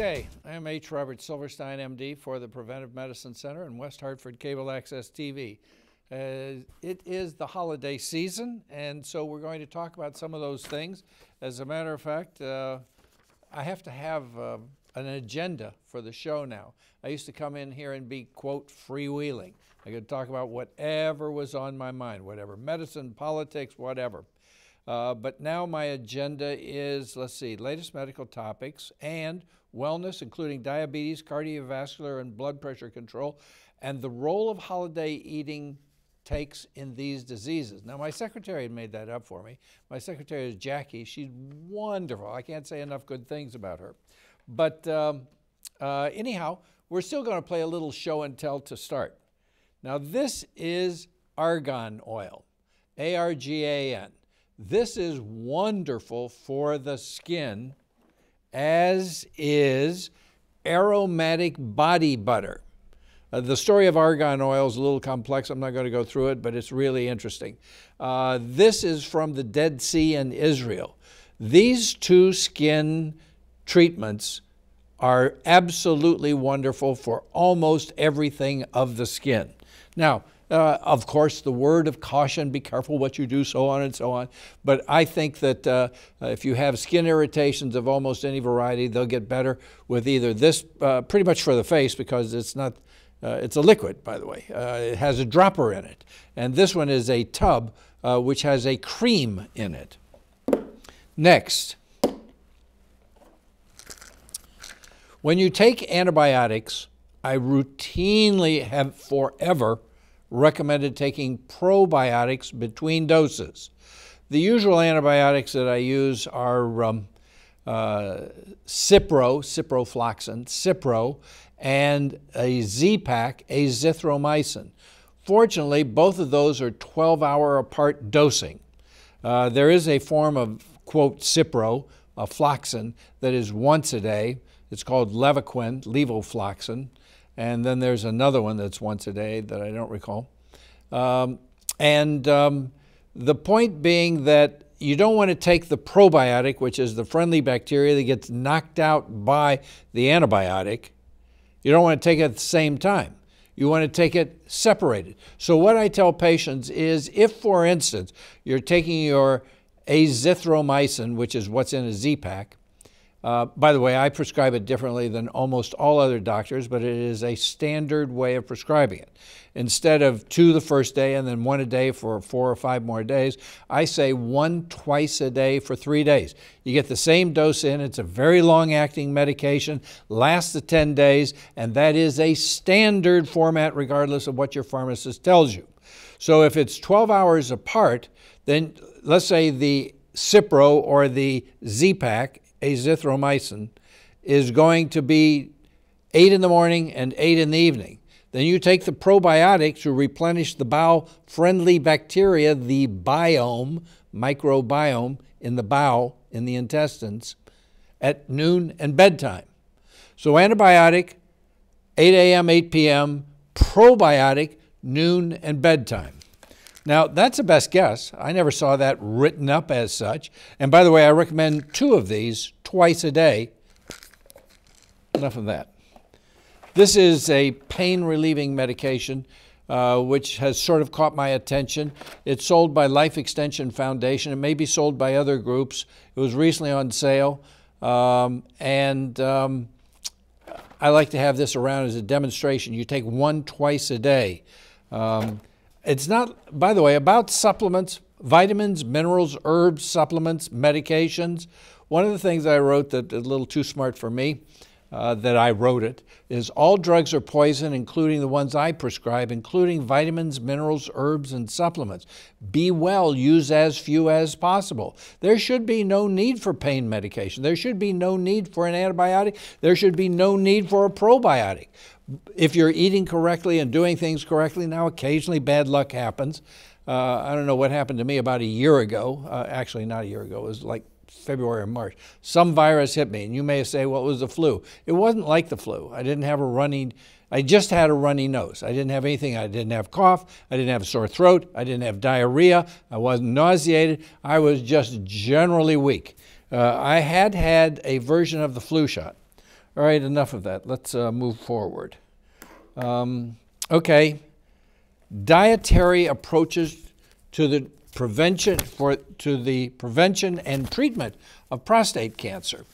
day. I am H. Robert Silverstein, MD, for the Preventive Medicine Center and West Hartford Cable Access TV. It is the holiday season, and so we're going to talk about some of those things. As a matter of fact, I have to have an agenda for the show now. I used to come in here and be, quote, freewheeling. I could talk about whatever was on my mind, whatever, medicine, politics, whatever. But now my agenda is, let's see, latest medical topics and wellness, including diabetes, cardiovascular, and blood pressure control, and the role of holiday eating takes in these diseases. Now, my secretary made that up for me. My secretary is Jackie. She's wonderful. I can't say enough good things about her. But anyhow, we're still going to play a little show and tell to start. Now, this is argan oil, A-R-G-A-N. This is wonderful for the skin, as is aromatic body butter. The story of argan oil is a little complex. I'm not going to go through it, but it's really interesting. This is from the Dead Sea in Israel. These two skin treatments are absolutely wonderful for almost everything of the skin. Now, of course, the word of caution, be careful what you do, so on and so on. But I think that if you have skin irritations of almost any variety, they'll get better with either this, pretty much for the face, because it's not, it's a liquid, by the way. It has a dropper in it. And this one is a tub, which has a cream in it. Next, when you take antibiotics, I routinely have forever recommended taking probiotics between doses. The usual antibiotics that I use are Cipro, Ciprofloxacin, Cipro, and a Z-Pak, azithromycin. Fortunately, both of those are 12-hour apart dosing. There is a form of, quote, Cipro, a Floxin, that is once a day. It's called Levaquin, Levofloxin. And then there's another one that's once a day that I don't recall. The point being that you don't want to take the probiotic, which is the friendly bacteria that gets knocked out by the antibiotic. You don't want to take it at the same time. You want to take it separated. So what I tell patients is if, for instance, you're taking your azithromycin, which is what's in a Z-Pak, by the way, I prescribe it differently than almost all other doctors, but it is a standard way of prescribing it. Instead of two the first day and then one a day for 4 or 5 more days, I say one twice a day for 3 days. You get the same dose in. It's a very long-acting medication, lasts the 10 days, and that is a standard format regardless of what your pharmacist tells you. So if it's 12 hours apart, then let's say the Cipro or the Z-Pak azithromycin is going to be 8 in the morning and 8 in the evening. Then you take the probiotic to replenish the bowel-friendly bacteria, the biome, microbiome in the bowel, in the intestines, at noon and bedtime. So antibiotic, 8 a.m., 8 p.m., probiotic, noon and bedtime. Now, that's the best guess. I never saw that written up as such. And by the way, I recommend 2 of these twice a day. Enough of that. This is a pain-relieving medication, which has sort of caught my attention. It's sold by Life Extension Foundation. It may be sold by other groups. It was recently on sale. I like to have this around as a demonstration. You take one twice a day. It's not, by the way, about supplements, vitamins, minerals, herbs, supplements, medications. One of the things I wrote that is a little too smart for me, that I wrote it, is all drugs are poison, including the ones I prescribe, including vitamins, minerals, herbs, and supplements. Be well, use as few as possible. There should be no need for pain medication. There should be no need for an antibiotic. There should be no need for a probiotic. If you're eating correctly and doing things correctly, now occasionally bad luck happens. I don't know what happened to me about a year ago. Actually, not a year ago. It was like February or March. Some virus hit me, and you may say, well, it was the flu. It wasn't like the flu. I didn't have a runny, I just had a runny nose. I didn't have anything. I didn't have cough. I didn't have a sore throat. I didn't have diarrhea. I wasn't nauseated. I was just generally weak. I had a version of the flu shot. All right, enough of that. Let's move forward. Okay, dietary approaches to the prevention and treatment of prostate cancer.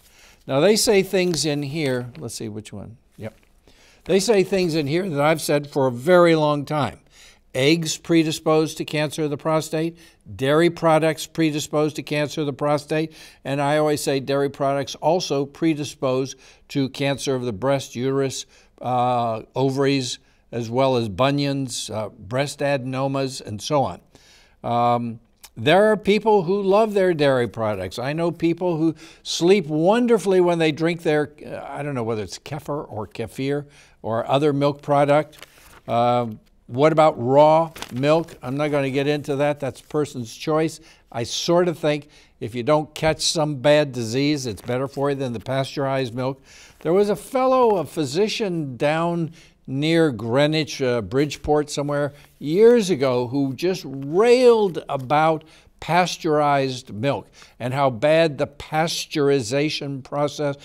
Now they say things in here, let's see which one, yep. They say things in here that I've said for a very long time. Eggs predisposed to cancer of the prostate, dairy products predisposed to cancer of the prostate, and I always say dairy products also predispose to cancer of the breast, uterus, ovaries, as well as bunions, breast adenomas, and so on. There are people who love their dairy products. I know people who sleep wonderfully when they drink their, I don't know whether it's kefir or kefir or other milk product. What about raw milk? I'm not going to get into that. That's person's choice. I sort of think if you don't catch some bad disease, it's better for you than the pasteurized milk. There was a fellow, a physician down near Greenwich, Bridgeport somewhere, years ago, who just railed about pasteurized milk and how bad the pasteurization process,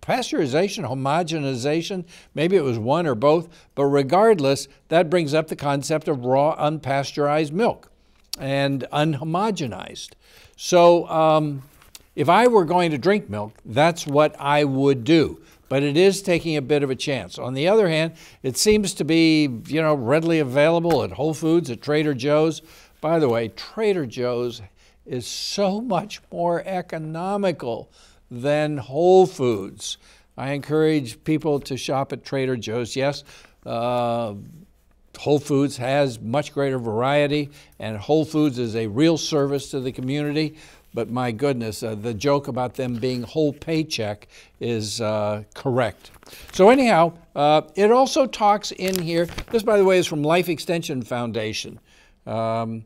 pasteurization, homogenization, maybe it was one or both, but regardless, that brings up the concept of raw unpasteurized milk and unhomogenized. So if I were going to drink milk, that's what I would do. But it is taking a bit of a chance. On the other hand, it seems to be, you know, readily available at Whole Foods, at Trader Joe's. By the way, Trader Joe's is so much more economical than Whole Foods. I encourage people to shop at Trader Joe's. Yes, Whole Foods has much greater variety, and Whole Foods is a real service to the community. But my goodness, the joke about them being whole paycheck is correct. So anyhow, it also talks in here. This, by the way, is from Life Extension Foundation. And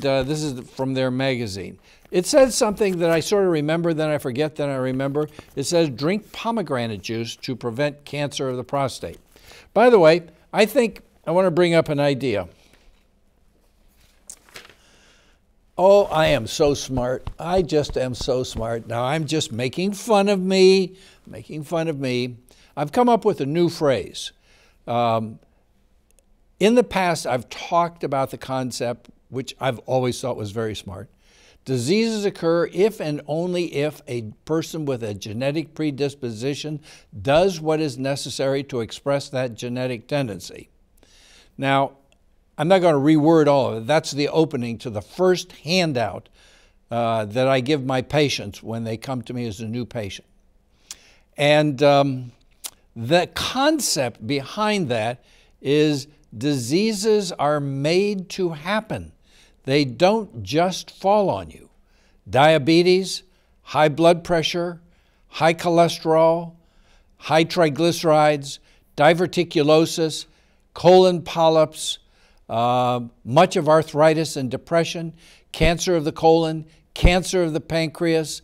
this is from their magazine. It says something that I sort of remember, then I forget, then I remember. It says, drink pomegranate juice to prevent cancer of the prostate. By the way, I think I want to bring up an idea. Oh, I am so smart. I just am so smart. Now I'm just making fun of me, making fun of me. I've come up with a new phrase. In the past, I've talked about the concept, which I've always thought was very smart. Diseases occur if and only if a person with a genetic predisposition does what is necessary to express that genetic tendency. Now, I'm not going to reword all of it. That's the opening to the first handout that I give my patients when they come to me as a new patient. And the concept behind that is diseases are made to happen. They don't just fall on you. Diabetes, high blood pressure, high cholesterol, high triglycerides, diverticulosis, colon polyps, much of arthritis and depression, cancer of the colon, cancer of the pancreas,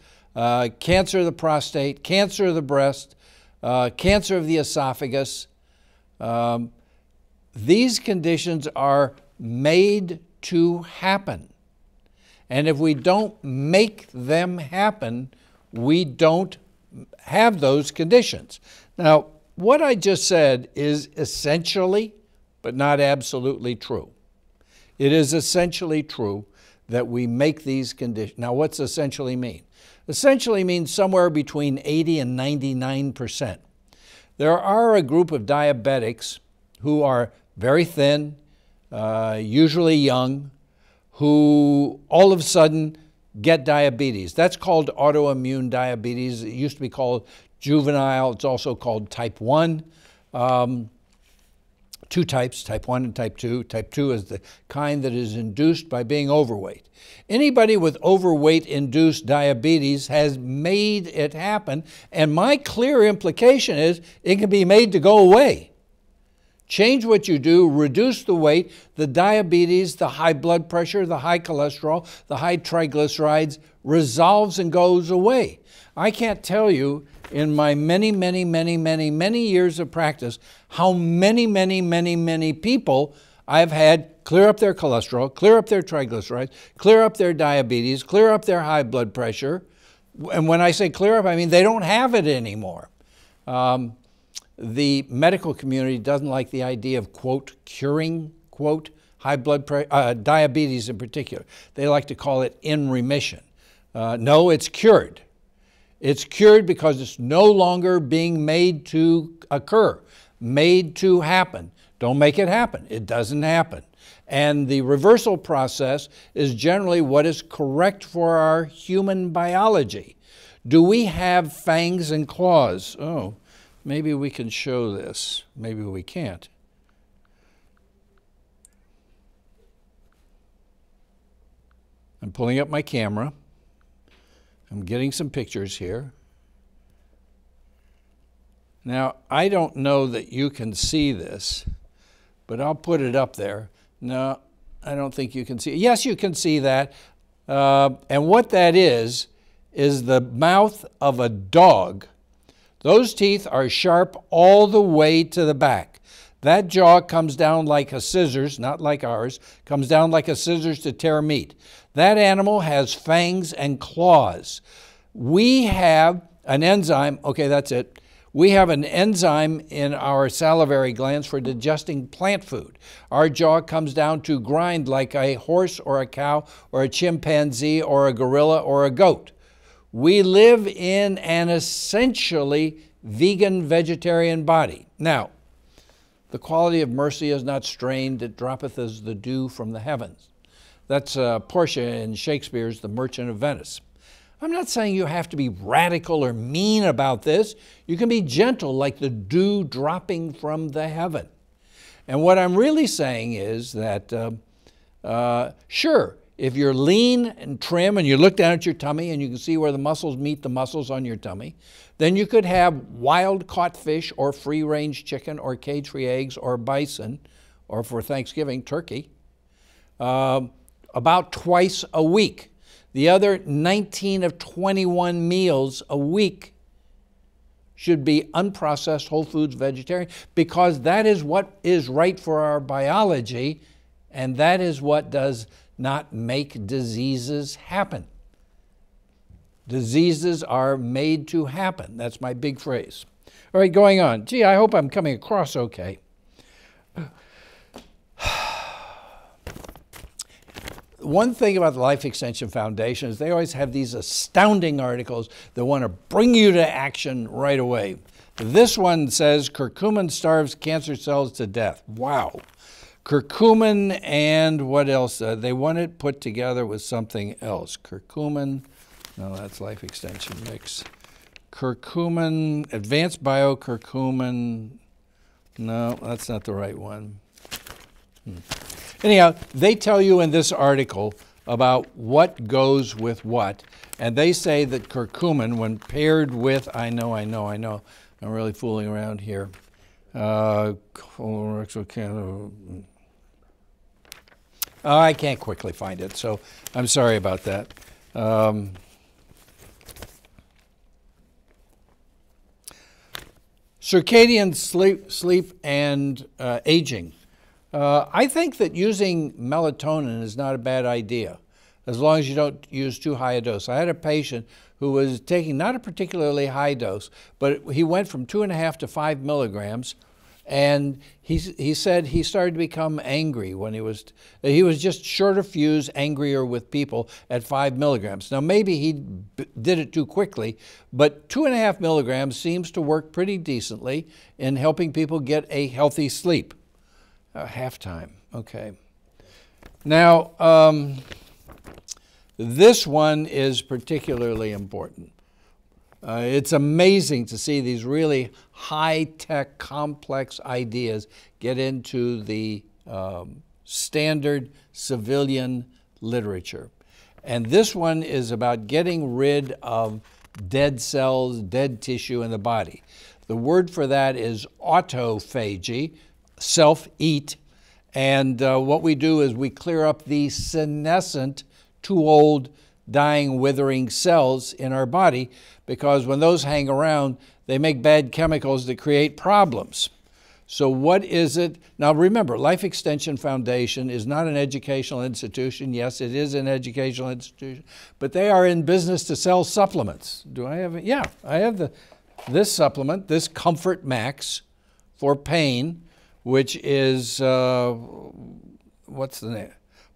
cancer of the prostate, cancer of the breast, cancer of the esophagus. These conditions are made to happen. And if we don't make them happen, we don't have those conditions. Now, what I just said is essentially but not absolutely true. It is essentially true that we make these conditions. Now, what's essentially mean? Essentially means somewhere between 80 and 99%. There are a group of diabetics who are very thin, usually young, who all of a sudden get diabetes. That's called autoimmune diabetes. It used to be called juvenile. It's also called type 1. Two types, type 1 and type 2. Type 2 is the kind that is induced by being overweight. Anybody with overweight-induced diabetes has made it happen, and my clear implication is it can be made to go away. Change what you do, reduce the weight, the diabetes, the high blood pressure, the high cholesterol, the high triglycerides resolves and goes away. I can't tell you in my many years of practice how many people I've had clear up their cholesterol, clear up their triglycerides, clear up their diabetes, clear up their high blood pressure. And when I say clear up, I mean they don't have it anymore. The medical community doesn't like the idea of, quote, curing, quote, high blood pressure, diabetes in particular. They like to call it in remission. No, it's cured. It's cured because it's no longer being made to occur, made to happen. Don't make it happen. It doesn't happen. And the reversal process is generally what is correct for our human biology. Do we have fangs and claws? Oh, maybe we can show this. Maybe we can't. I'm pulling up my camera. I'm getting some pictures here. Now, I don't know that you can see this, but I'll put it up there. No, I don't think you can see it. Yes, you can see that. And what that is the mouth of a dog. Those teeth are sharp all the way to the back. That jaw comes down like a scissors, not like ours, comes down like a scissors to tear meat. That animal has fangs and claws. We have an enzyme, okay, that's it. We have an enzyme in our salivary glands for digesting plant food. Our jaw comes down to grind like a horse or a cow or a chimpanzee or a gorilla or a goat. We live in an essentially vegan, vegetarian body. Now, the quality of mercy is not strained, it droppeth as the dew from the heavens. That's Portia in Shakespeare's The Merchant of Venice. I'm not saying you have to be radical or mean about this. You can be gentle like the dew dropping from the heaven. And what I'm really saying is that, sure, if you're lean and trim and you look down at your tummy and you can see where the muscles meet the muscles on your tummy, then you could have wild caught fish or free range chicken or cage-free eggs or bison, or for Thanksgiving, turkey, about twice a week. The other 19 of 21 meals a week should be unprocessed whole foods vegetarian, because that is what is right for our biology, and that is what does not make diseases happen. Diseases are made to happen. That's my big phrase. All right, going on. Gee, I hope I'm coming across okay. One thing about the Life Extension Foundation is they always have these astounding articles that want to bring you to action right away. This one says, curcumin starves cancer cells to death. Wow. Curcumin and what else? They want it put together with something else. Curcumin, no, that's Life Extension Mix. Curcumin, Advanced Biocurcumin, no, that's not the right one. Anyhow, they tell you in this article about what goes with what, and they say that curcumin, when paired with, I know, I'm really fooling around here. I can't quickly find it, so I'm sorry about that. Circadian sleep and aging. I think that using melatonin is not a bad idea, as long as you don't use too high a dose. I had a patient who was taking not a particularly high dose, but he went from 2.5 to 5 milligrams, and he said he started to become angry when he was just shorter fuse, angrier with people at 5 milligrams. Now maybe he did it too quickly, but 2.5 milligrams seems to work pretty decently in helping people get a healthy sleep. Half time, okay. Now, this one is particularly important. It's amazing to see these really high-tech, complex ideas get into the standard civilian literature. And this one is about getting rid of dead cells, dead tissue in the body. The word for that is autophagy, self-eat, and what we do is we clear up the senescent, too old, dying, withering cells in our body, because when those hang around, they make bad chemicals that create problems. So what is it? Now remember, Life Extension Foundation is not an educational institution. Yes, it is an educational institution, but they are in business to sell supplements. Do I have it? Yeah, I have the this supplement, this Comfort Max for pain, which is, what's the name?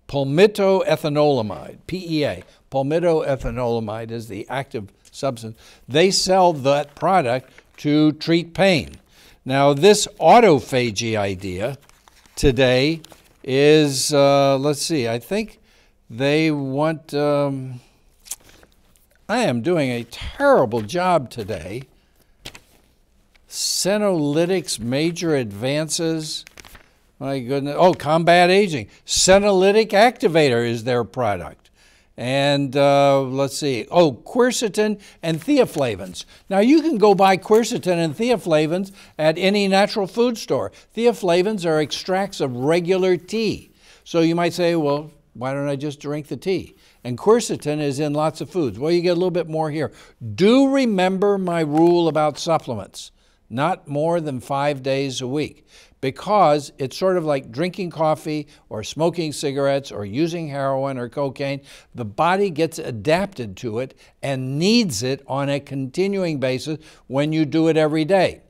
Palmitoylethanolamide, PEA. Palmitoylethanolamide is the active substance. They sell that product to treat pain. Now, this autophagy idea today is, let's see, I think they want, I am doing a terrible job today. Senolytics, major advances. My goodness. Oh, combat aging. Senolytic activator is their product. And let's see. Oh, quercetin and theaflavins. Now, you can go buy quercetin and theaflavins at any natural food store. Theaflavins are extracts of regular tea. So you might say, well, why don't I just drink the tea? And quercetin is in lots of foods. Well, you get a little bit more here. Do remember my rule about supplements. Not more than 5 days a week, because it's sort of like drinking coffee or smoking cigarettes or using heroin or cocaine. The body gets adapted to it and needs it on a continuing basis when you do it every day.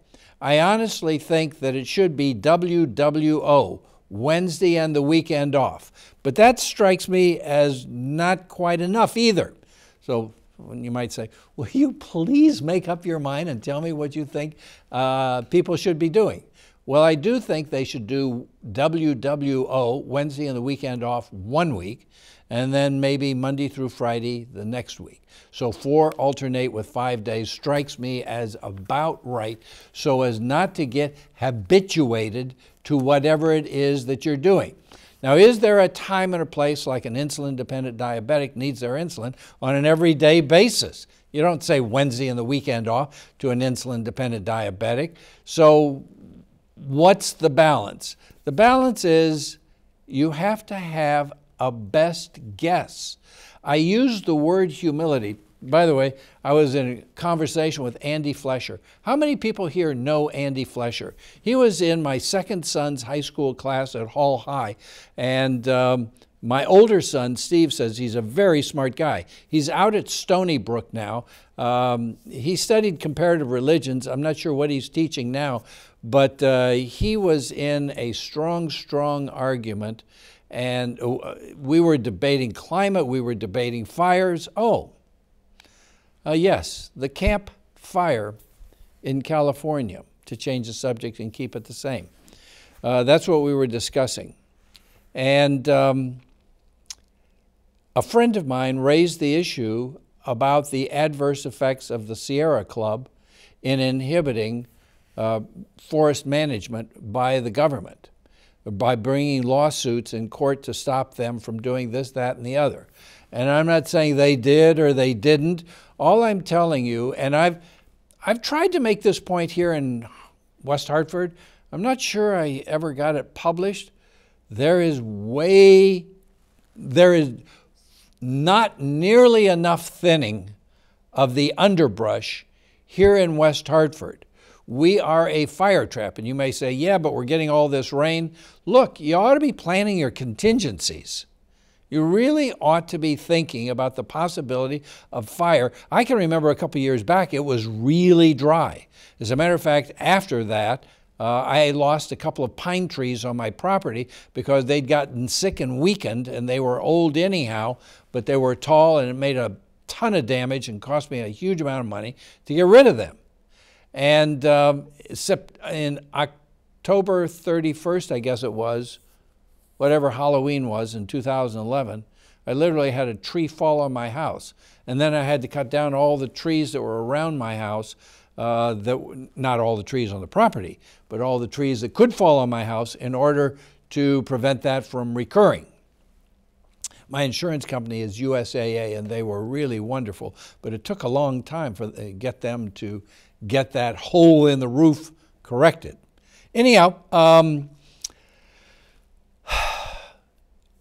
I honestly think that it should be WWO, Wednesday and the weekend off. But that strikes me as not quite enough either. So you might say, will you please make up your mind and tell me what you think people should be doing? Well, I do think they should do WWO, Wednesday and the weekend off, 1 week, and then maybe Monday through Friday the next week. So 4 alternate with 5 days strikes me as about right, so as not to get habituated to whatever it is that you're doing. Now, is there a time and a place, like an insulin-dependent diabetic needs their insulin on an everyday basis? You don't say Wednesday and the weekend off to an insulin-dependent diabetic. So what's the balance? The balance is you have to have a best guess. I use the word humility. By the way, I was in a conversation with Andy Flesher. How many people here know Andy Flesher? He was in my second son's high school class at Hall High. And my older son, Steve, says he's a very smart guy. He's out at Stony Brook now. He studied comparative religions. I'm not sure what he's teaching now. But he was in a strong, strong argument. And we were debating climate. We were debating fires. Oh. Yes, the camp fire in California, to change the subject and keep it the same. That's what we were discussing. And a friend of mine raised the issue about the adverse effects of the Sierra Club in inhibiting forest management by the government, by bringing lawsuits in court to stop them from doing this, that, and the other. And I'm not saying they did or they didn't. All I'm telling you, and I've tried to make this point here in West Hartford. I'm not sure I ever got it published. There is not nearly enough thinning of the underbrush here in West Hartford. We are a fire trap. And you may say, yeah, but we're getting all this rain. Look, you ought to be planning your contingencies. You really ought to be thinking about the possibility of fire. I can remember a couple years back, it was really dry. As a matter of fact, after that, I lost a couple of pine trees on my property because they'd gotten sick and weakened, and they were old anyhow, but they were tall, and it made a ton of damage and cost me a huge amount of money to get rid of them. And in October 31st, I guess it was, whatever Halloween was in 2011, I literally had a tree fall on my house. And then I had to cut down all the trees that were around my house, not all the trees on the property, but all the trees that could fall on my house in order to prevent that from recurring. My insurance company is USAA, and they were really wonderful, but it took a long time for them to get that hole in the roof corrected. Anyhow,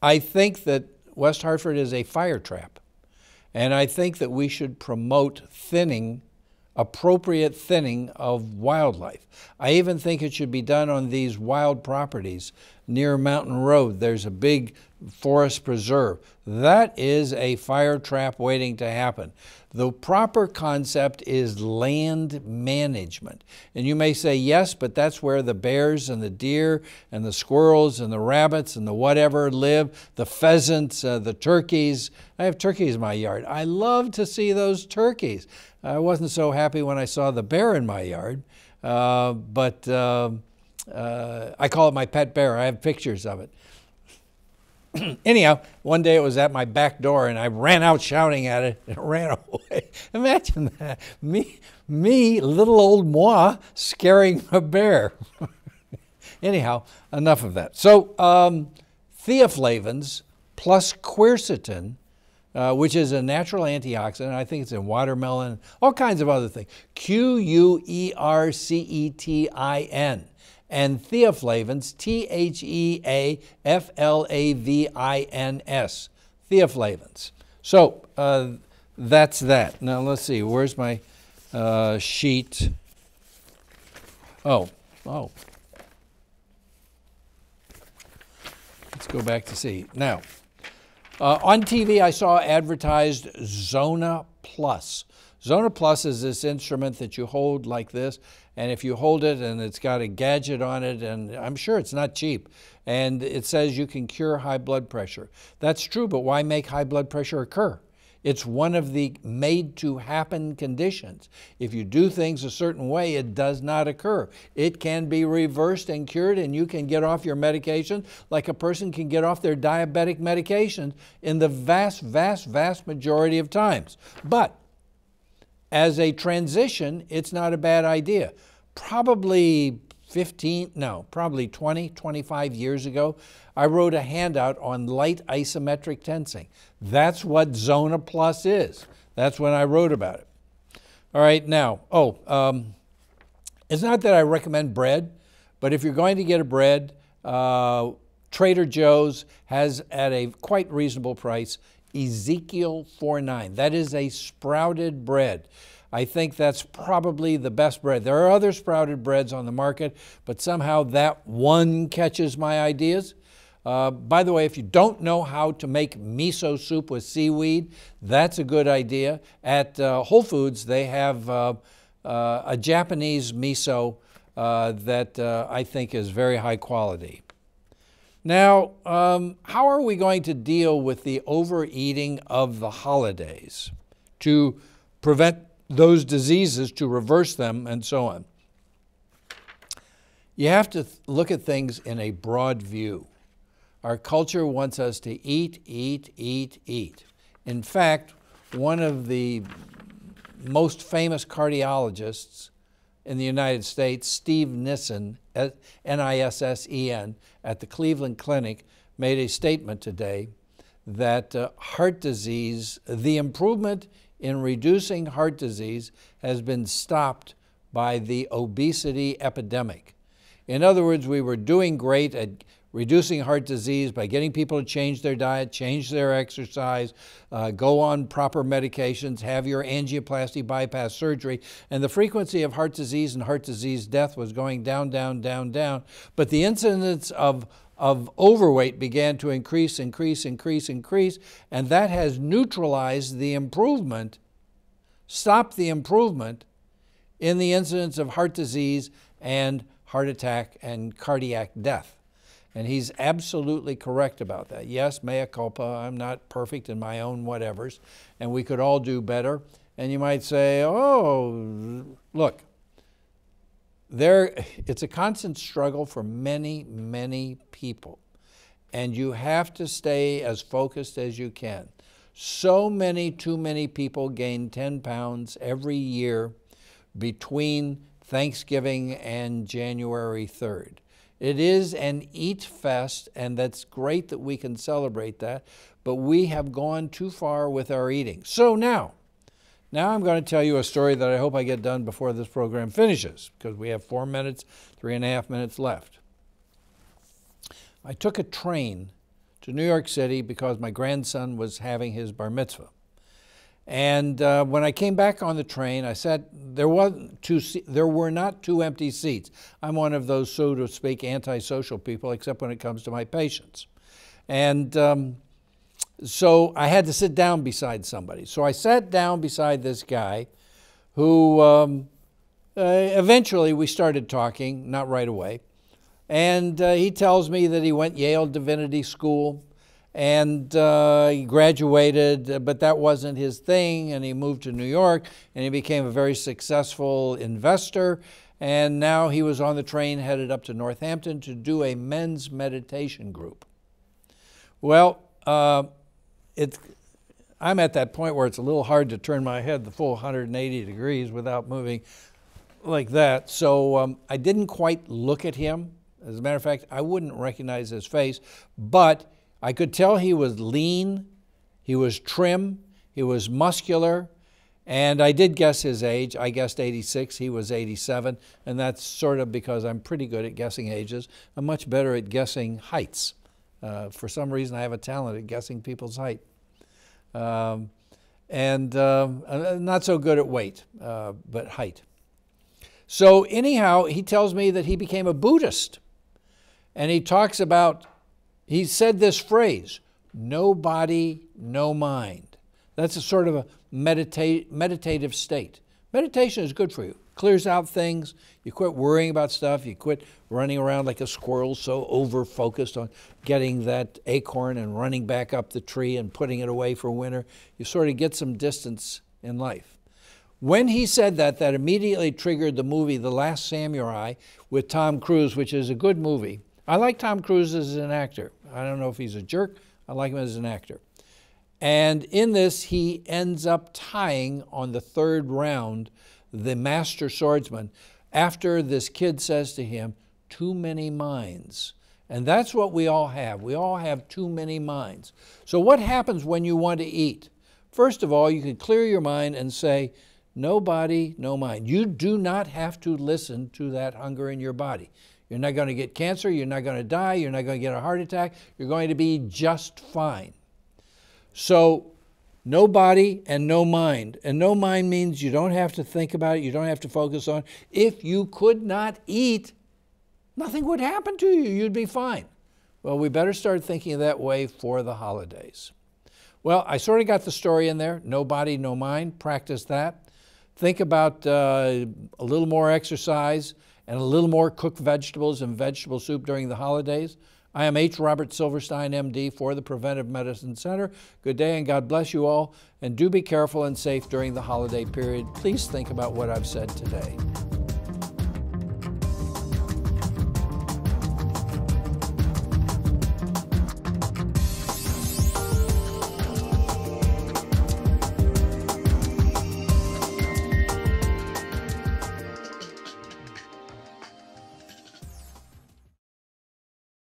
I think that West Hartford is a fire trap, and I think that we should promote thinning, appropriate thinning of wildlife. I even think it should be done on these wild properties near Mountain Road. There's a big forest preserve. That is a fire trap waiting to happen. The proper concept is land management. And you may say, yes, but that's where the bears and the deer and the squirrels and the rabbits and the whatever live, the pheasants, the turkeys. I have turkeys in my yard. I love to see those turkeys. I wasn't so happy when I saw the bear in my yard, but I call it my pet bear. I have pictures of it. Anyhow, one day it was at my back door and I ran out shouting at it and it ran away. Imagine that. Me, little old moi, scaring a bear. Anyhow, enough of that. So theaflavins plus quercetin, which is a natural antioxidant. I think it's in watermelon, all kinds of other things. Q-U-E-R-C-E-T-I-N. And theaflavins, T-H-E-A-F-L-A-V-I-N-S, theaflavins. So that's that. Now let's see, where's my sheet? Oh. Let's go back to see. Now, on TV I saw advertised Zona Plus. Zona Plus is this instrument that you hold like this, and if you hold it and it's got a gadget on it, and I'm sure it's not cheap, and it says you can cure high blood pressure. That's true, but why make high blood pressure occur? It's one of the made-to-happen conditions. If you do things a certain way, it does not occur. It can be reversed and cured, and you can get off your medication like a person can get off their diabetic medications in the vast, vast, vast majority of times. But as a transition, it's not a bad idea. Probably 25 years ago, I wrote a handout on light isometric tensing. That's what Zona Plus is. That's when I wrote about it. All right, now, it's not that I recommend bread, but if you're going to get a bread, Trader Joe's has at a quite reasonable price Ezekiel 4:9. That is a sprouted bread. I think that's probably the best bread. There are other sprouted breads on the market, but somehow that one catches my ideas. By the way, if you don't know how to make miso soup with seaweed, that's a good idea. At Whole Foods, they have a Japanese miso that I think is very high quality. Now, how are we going to deal with the overeating of the holidays to prevent those diseases, to reverse them, and so on? You have to look at things in a broad view. Our culture wants us to eat, eat, eat, eat. In fact, one of the most famous cardiologists in the United States, Steve Nissen, N-I-S-S-E-N, at the Cleveland Clinic, made a statement today that heart disease, the improvement in reducing heart disease has been stopped by the obesity epidemic. In other words, we were doing great at reducing heart disease by getting people to change their diet, change their exercise, go on proper medications, have your angioplasty bypass surgery, and the frequency of heart disease and heart disease death was going down, down, down, down. But the incidence of overweight began to increase, and that has neutralized the improvement, stopped the improvement in the incidence of heart disease and heart attack and cardiac death. And he's absolutely correct about that. Yes, mea culpa, I'm not perfect in my own whatevers, and we could all do better. And you might say, oh, look, it's a constant struggle for many, many people. And you have to stay as focused as you can. So many, too many people gain 10 pounds every year between Thanksgiving and January 3rd. It is an eat fest, and that's great that we can celebrate that, but we have gone too far with our eating. So now I'm going to tell you a story that I hope I get done before this program finishes, because we have 4 minutes, 3.5 minutes left. I took a train to New York City because my grandson was having his bar mitzvah. And when I came back on the train, I sat, there were not two empty seats. I'm one of those, so to speak, antisocial people, except when it comes to my patients. And so I had to sit down beside somebody. So I sat down beside this guy who eventually we started talking, not right away. And he tells me that he went Yale Divinity School and he graduated, but that wasn't his thing. And he moved to New York and he became a very successful investor. And now he was on the train headed up to Northampton to do a men's meditation group. Well, I'm at that point where it's a little hard to turn my head the full 180 degrees without moving like that. So I didn't quite look at him. As a matter of fact, I wouldn't recognize his face, but I could tell he was lean, he was trim, he was muscular, and I did guess his age. I guessed 86, he was 87, and that's sort of because I'm pretty good at guessing ages. I'm much better at guessing heights. For some reason, I have a talent at guessing people's height. I'm not so good at weight, but height. So anyhow, he tells me that he became a Buddhist. And he talks about, he said this phrase, no body, no mind. That's a sort of a meditative state. Meditation is good for you. Clears out things. You quit worrying about stuff. You quit running around like a squirrel, so over-focused on getting that acorn and running back up the tree and putting it away for winter. You sort of get some distance in life. When he said that, that immediately triggered the movie The Last Samurai with Tom Cruise, which is a good movie. I like Tom Cruise as an actor. I don't know if he's a jerk. I like him as an actor. And in this, he ends up tying on the third round the master swordsman after this kid says to him, too many minds. And that's what we all have. We all have too many minds. So what happens when you want to eat? First of all, you can clear your mind and say, no body, no mind. You do not have to listen to that hunger in your body. You're not going to get cancer. You're not going to die. You're not going to get a heart attack. You're going to be just fine. So no body and no mind. And no mind means you don't have to think about it. You don't have to focus on it. If you could not eat, nothing would happen to you. You'd be fine. Well, we better start thinking that way for the holidays. Well, I sort of got the story in there. No body, no mind. Practice that. Think about a little more exercise and a little more cooked vegetables and vegetable soup during the holidays. I am H. Robert Silverstein, MD, for the Preventive Medicine Center. Good day and God bless you all. And do be careful and safe during the holiday period. Please think about what I've said today.